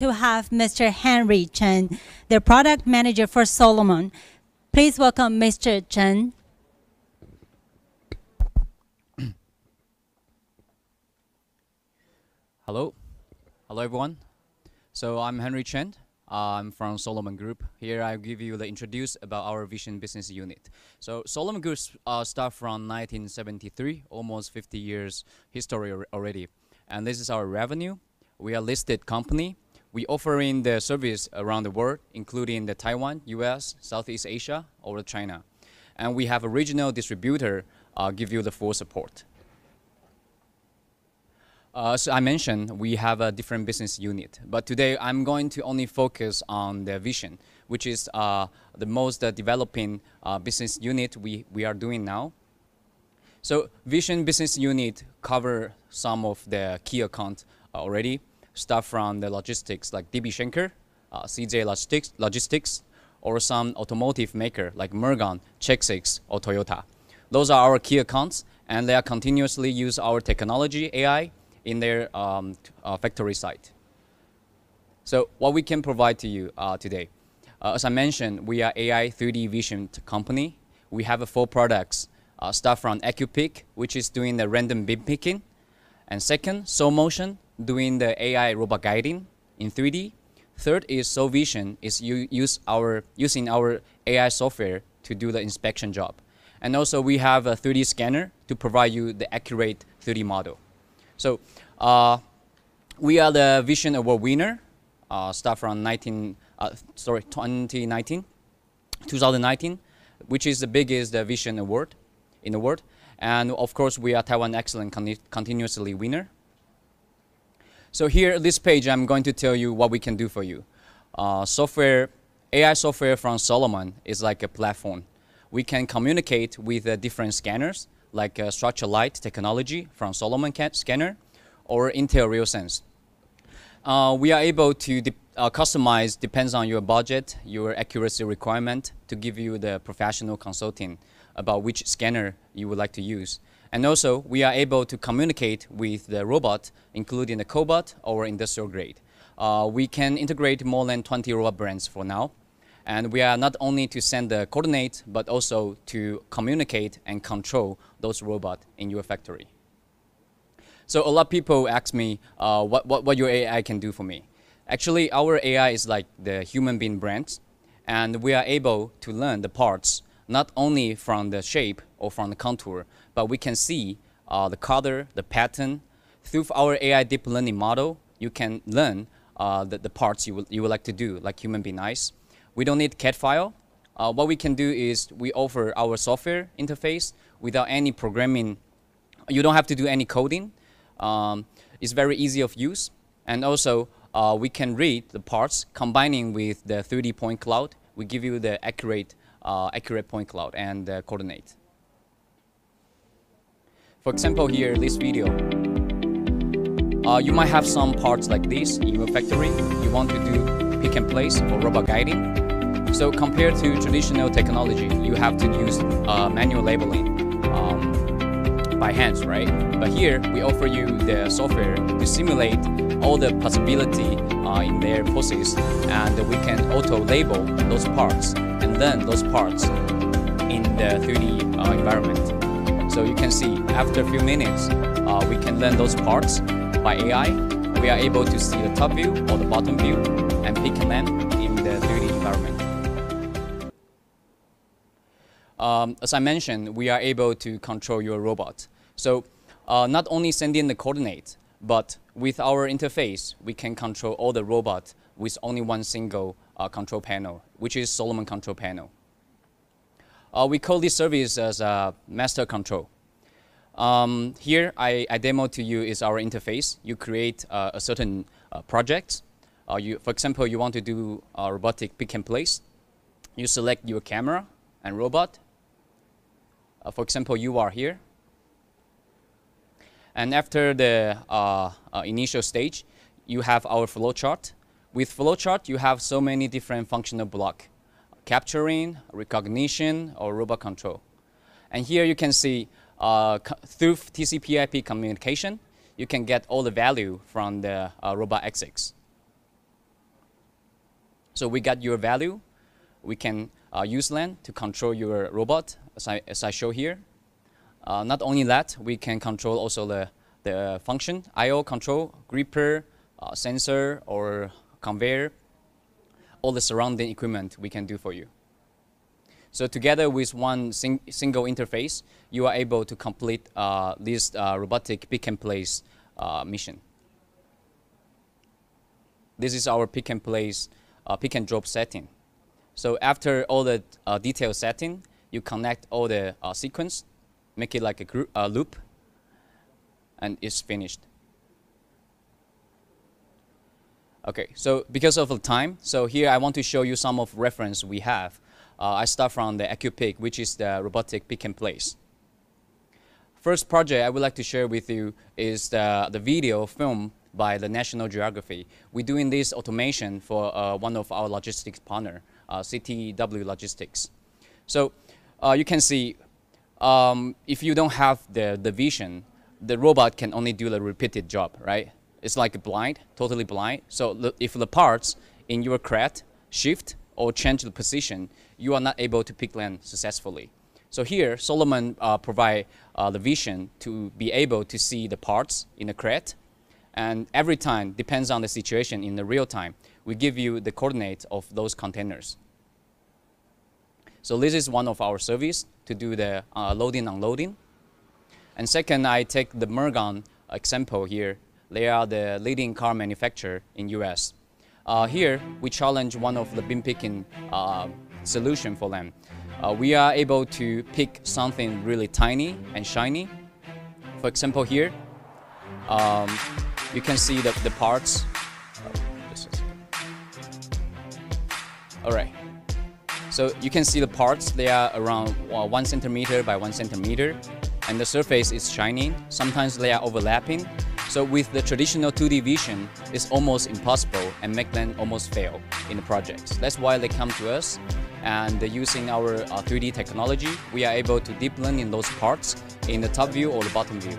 to have Mr. Henry Chen, the product manager for Solomon. Please welcome Mr. Chen. Hello. Hello, everyone. So I'm Henry Chen. I'm from Solomon Group. Here I'll give you the introduce about our vision business unit. So Solomon Group started from 1973, almost 50 years history already. And this is our revenue. We are a listed company. We offering the service around the world, including the Taiwan, US, Southeast Asia, or China. And we have a regional distributor give you the full support. So I mentioned we have a different business unit, but today I'm going to only focus on the vision, which is the most developing business unit we are doing now. So vision business unit cover some of the key accounts already, start from the logistics like DB Schenker, CJ Logistics, or some automotive maker like Mergon, CheckSix, or Toyota. Those are our key accounts, and they are continuously use our technology, AI, in their factory site. So what we can provide to you today, as I mentioned, we are AI 3D Vision company. We have 4 products, start from AcuPick, which is doing the random beam picking, and second, SoulMotion, doing the AI robot guiding in 3D. Third is SolVision, is using our AI software to do the inspection job. And also we have a 3D scanner to provide you the accurate 3D model. So we are the Vision Award winner, start from 2019, which is the biggest Vision Award in the world. And of course, we are Taiwan Excellence continuously winner. So here, this page, I'm going to tell you what we can do for you. AI software from Solomon is like a platform. We can communicate with different scanners, like structured light technology from Solomon scanner or Intel RealSense. We are able to customize, depends on your budget, your accuracy requirement, to give you the professional consulting about which scanner you would like to use. And also, we are able to communicate with the robot, including the cobot or industrial grade. We can integrate more than 20 robot brands for now. And we are not only to send the coordinates, but also to communicate and control those robots in your factory. So a lot of people ask me, what your AI can do for me? Actually, our AI is like the human being brands, and we are able to learn the parts, not only from the shape or from the contour, but we can see the color, the pattern. Through our AI deep learning model, you can learn the parts you would like to do, like human being eyes. We don't need CAD file. What we can do is we offer our software interface without any programming. You don't have to do any coding. It's very easy of use. And also, we can read the parts combining with the 3D point cloud. We give you the accurate point cloud and coordinate. For example, here, this video. You might have some parts like this in your factory. You want to do pick and place or robot guiding. So compared to traditional technology, you have to use manual labeling by hands, right? But here, we offer you the software to simulate all the possibility in their process, and we can auto-label those parts and then those parts in the 3D environment. So you can see, after a few minutes, we can learn those parts by AI. We are able to see the top view or the bottom view and pick them in the 3D environment. As I mentioned, we are able to control your robot. So not only sending the coordinates, but with our interface, we can control all the robot with only one single control panel, which is Solomon control panel. We call this service as master control. Here, I demo to you is our interface. You create a certain project. For example, you want to do robotic pick and place. You select your camera and robot. For example, you are here. And after the initial stage, you have our flowchart. With flowchart, you have so many different functional blocks. Capturing, recognition, or robot control. And here you can see through TCP/IP communication, you can get all the value from the robot X6. So we got your value. We can use LAN to control your robot, as I show here. Not only that, we can control also the function, I/O control, gripper, sensor, or conveyor. All the surrounding equipment we can do for you. So together with one single interface, you are able to complete this robotic pick-and-place mission. This is our pick-and-place, pick-and-drop setting. So after all the detailed setting, you connect all the sequence, make it like a group, loop, and it's finished. Okay, so because of the time, so here I want to show you some of reference we have. I start from the AcuPick, which is the robotic pick and place. First project I would like to share with you is the video film by the National Geographic. We're doing this automation for one of our logistics partner, CTW Logistics. So you can see, if you don't have the vision, the robot can only do the repeated job, right? It's like blind, totally blind. So if the parts in your crate shift or change the position, you are not able to pick land successfully. So here, Solomon provide the vision to be able to see the parts in the crate. And every time, depends on the situation in the real time, we give you the coordinates of those containers. So this is one of our service to do the loading, unloading. And second, I take the Mergon example here. They are the leading car manufacturer in US. Here, we challenge one of the bin picking solution for them. We are able to pick something really tiny and shiny. For example, here, you can see the parts. All right. So you can see the parts. They are around 1 centimeter by 1 centimeter, and the surface is shiny. Sometimes they are overlapping. So with the traditional 2D vision, it's almost impossible and make them almost fail in the projects. That's why they come to us, and using our 3D technology, we are able to deep learn in those parts in the top view or the bottom view.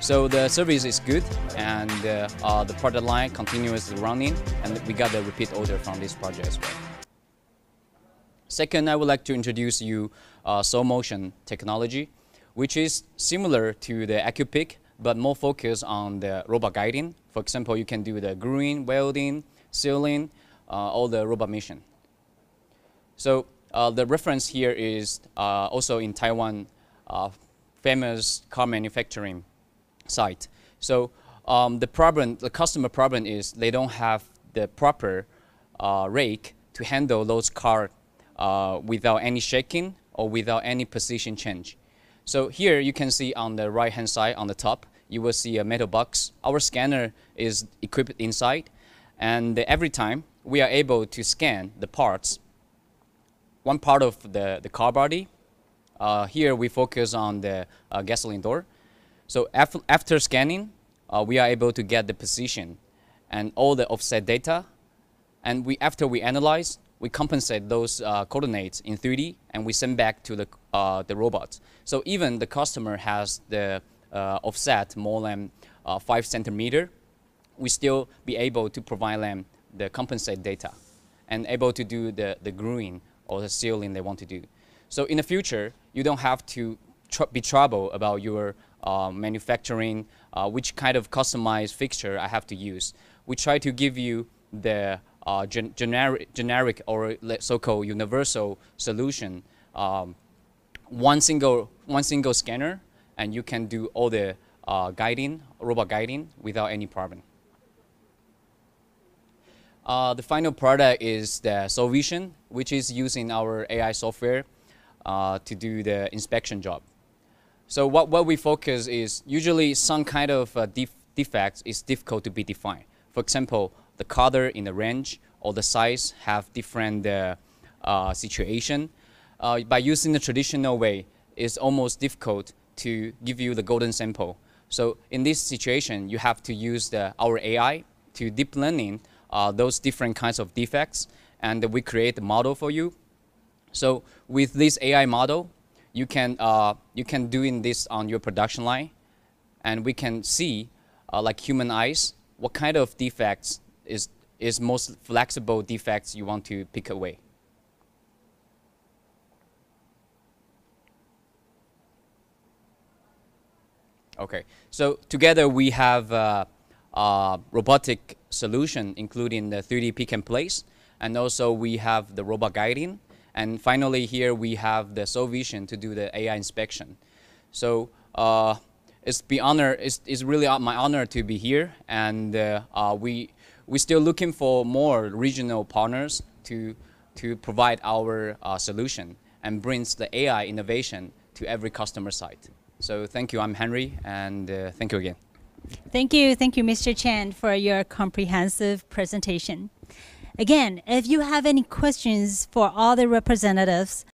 So the service is good, and the product line continuously running, and we got the repeat order from this project as well. Second, I would like to introduce you SoulMotion technology, which is similar to the AcuPick, but more focused on the robot guiding. For example, you can do the gluing, welding, sealing, all the robot mission. So the reference here is also in Taiwan, famous car manufacturing site. So the problem, the customer problem is they don't have the proper rake to handle those cars without any shaking or without any position change. So here you can see on the right-hand side on the top, you will see a metal box. Our scanner is equipped inside, and every time we are able to scan the parts, one part of the car body. Here we focus on the gasoline door. So after scanning, we are able to get the position and all the offset data. And after we analyze, we compensate those coordinates in 3D, and we send back to the robot. So even the customer has the offset more than 5 centimeter, we still be able to provide them the compensate data and able to do the gluing or the sealing they want to do. So in the future, you don't have to be trouble about your manufacturing, which kind of customized fixture I have to use. We try to give you the generic or so-called universal solution, one single scanner, and you can do all the robot guiding without any problem. The final product is the SolVision, which is using our AI software to do the inspection job. So what we focus is usually some kind of defects is difficult to be defined. For example, the color in the range or the size have different situation. By using the traditional way, it's almost difficult to give you the golden sample. So in this situation, you have to use our AI to deep learning those different kinds of defects, and we create the model for you. So with this AI model, you can doing this on your production line, and we can see like human eyes what kind of defects is is most flexible defects you want to pick away. Okay, so together we have robotic solution, including the 3D pick and place, and also we have the robot guiding, and finally here we have the SolVision to do the AI inspection. So it's really my honor to be here, and we're still looking for more regional partners to provide our solution and brings the AI innovation to every customer site. So thank you, I'm Henry, and thank you again. Thank you, Mr. Chen, for your comprehensive presentation. Again, if you have any questions for all the representatives,